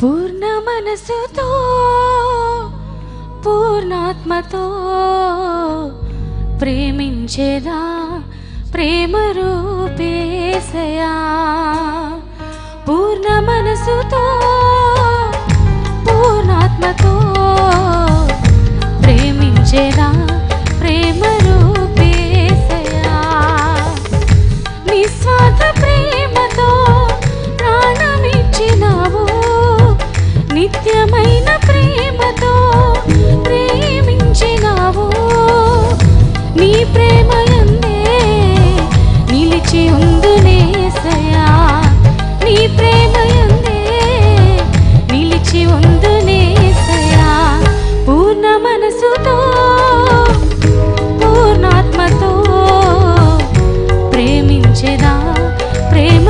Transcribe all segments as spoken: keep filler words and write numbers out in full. పూర్ణ మనసుతో పూర్ణాత్మతో ప్రేమించేదా ప్రేమ రూపేసయా. పూర్ణ మనసుతో పూర్ణాత్మతో ప్రేమించేదా ప్రేమ రూపేసయా. నిస్వార్థ ప్రేమతో ప్రాణమిచ్చినావు, నిత్యమైన ప్రేమతో ప్రేమించినావు. నీ ప్రేమయందే నిలిచి ఉందునేసయా, నీ ప్రేమయందే నిలిచి ఉందునేసయా. పూర్ణ మనసుతో పూర్ణాత్మతో ప్రేమించేదా ప్రేమ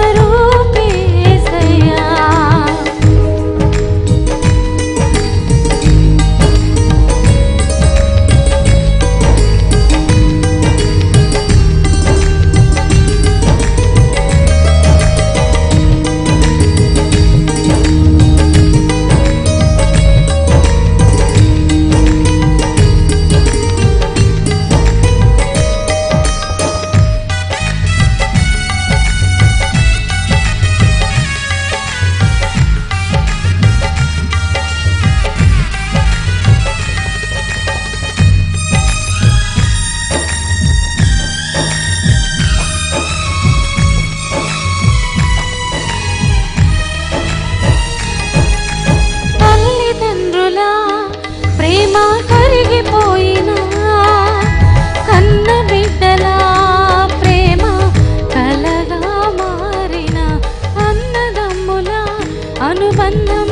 అనుబంధం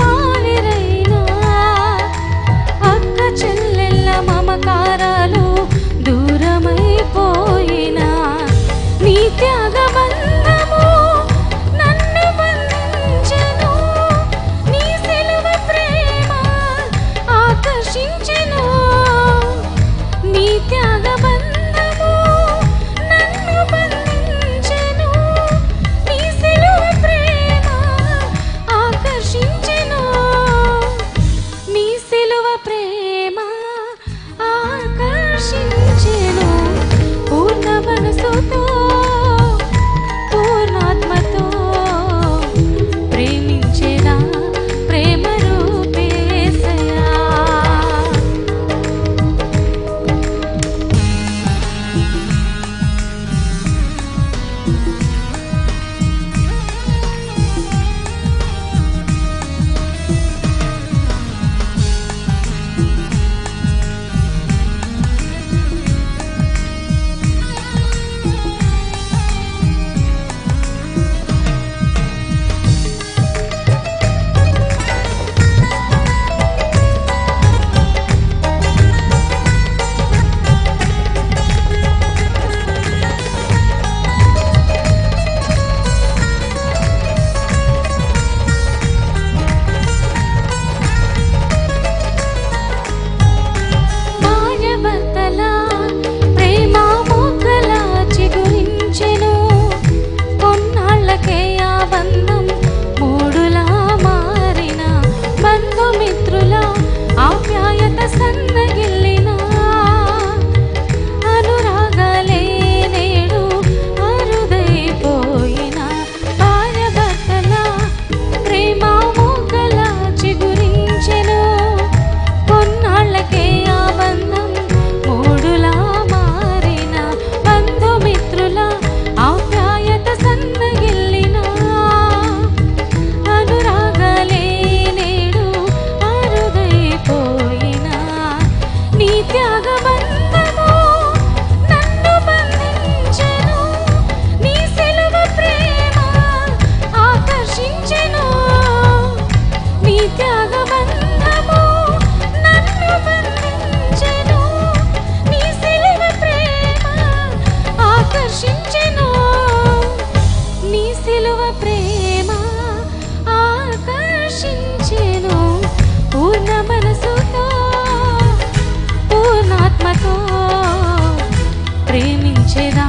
మారిరైనా Purna Atmato, Premincheda.